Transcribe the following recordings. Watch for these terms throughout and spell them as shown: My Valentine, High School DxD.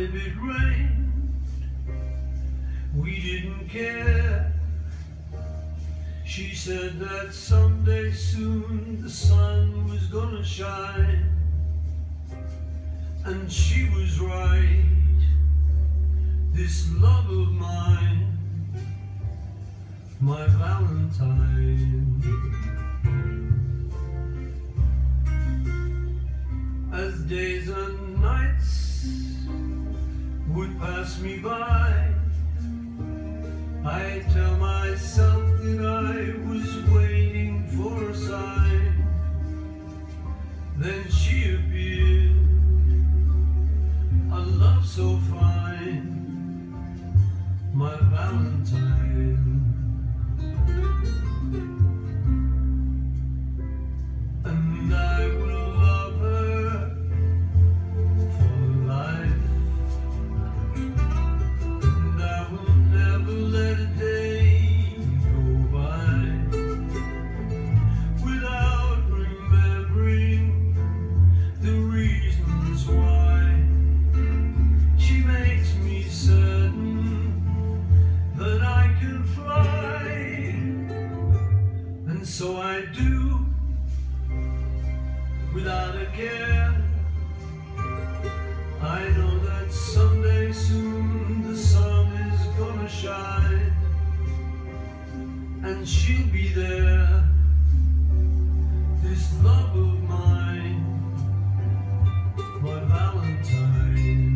if it rained, we didn't care. She said that someday soon the sun was gonna shine, and she was right. This love of mine, my Valentine. As days and nights would pass me by, I tell myself that I was waiting for a sign. Then she appeared, a love so fine, my Valentine. And I will love her for life, and I will never let a day go by without remembering the reasons why. She makes me certain that I can fly, and so I do, without a care. I know that someday soon the sun is gonna shine, and she'll be there, this love of mine, my Valentine.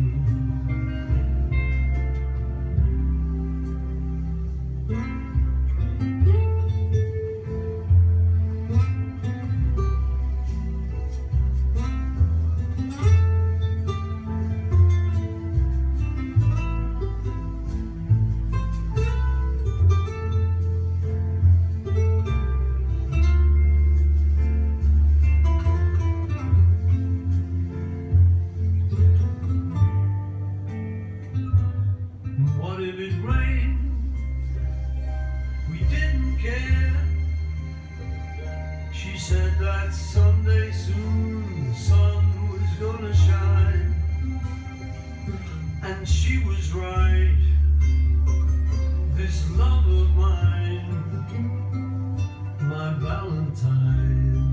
If it rained, we didn't care. She said that someday soon the sun was gonna shine, and she was right. This love of mine, my Valentine.